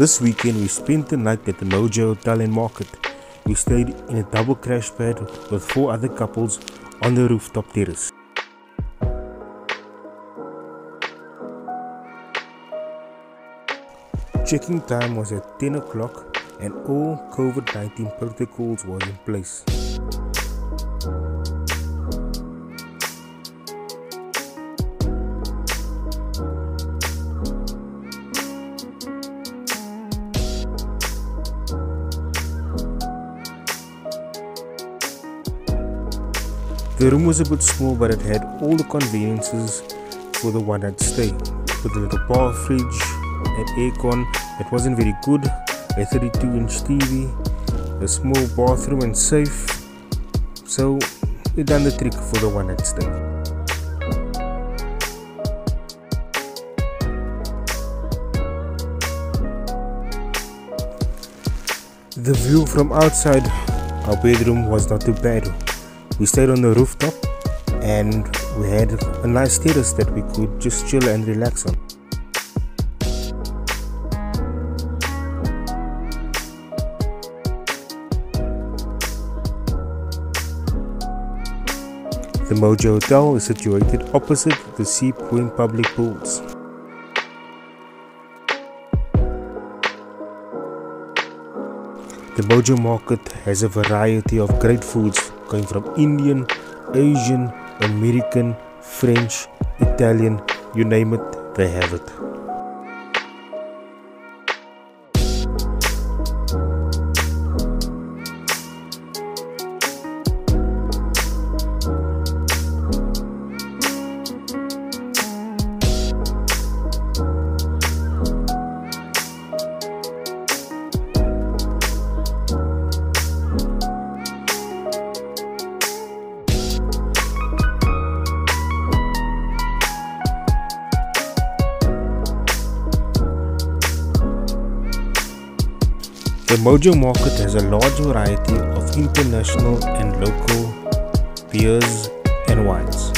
This weekend we spent the night at the Mojo Hotel and Market. We stayed in a double crash pad with 4 other couples on the rooftop terrace. Check-in time was at 10 o'clock and all COVID-19 protocols were in place. The room was a bit small, but it had all the conveniences for the one-night stay, with a little bar, fridge, an aircon that wasn't very good, a 32-inch TV, a small bathroom and safe. So it done the trick for the one-night stay. The view from outside our bedroom was not too bad. We stayed on the rooftop and we had a nice terrace that we could just chill and relax on. The Mojo Hotel is situated opposite the Seapoint public pools. The Mojo Market has a variety of great foods going from Indian, Asian, American, French, Italian, you name it, they have it. The Mojo Market has a large variety of international and local beers and wines.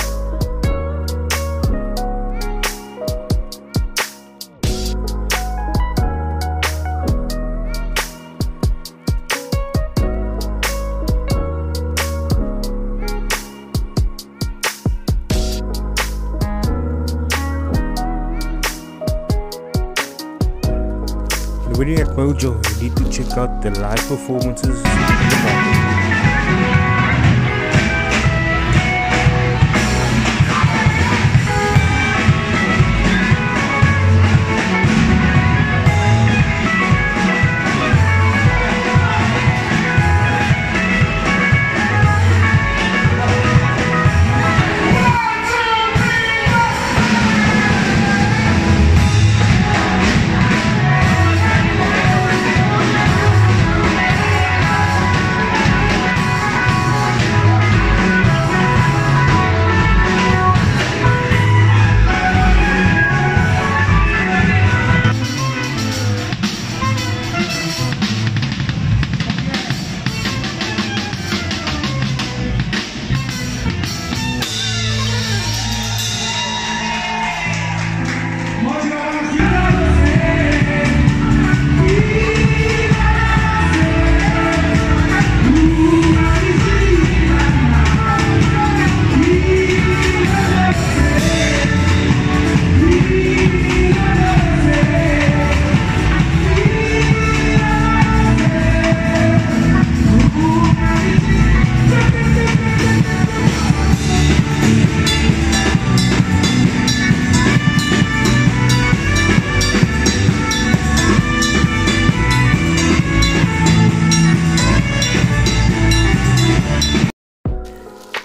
When you're at Mojo, you need to check out the live performances.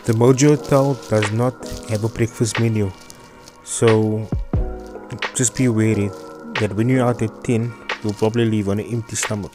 The Mojo Hotel does not have a breakfast menu, so just be wary that when you're out at 10, you'll probably leave on an empty stomach.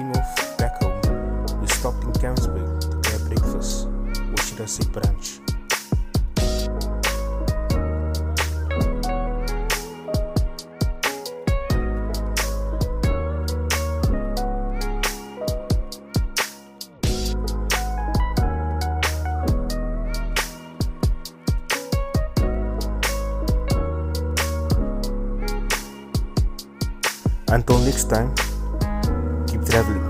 Geno Beckham, we stopped in Camsberg to get breakfast, or should I say brunch. Until next time, keep traveling.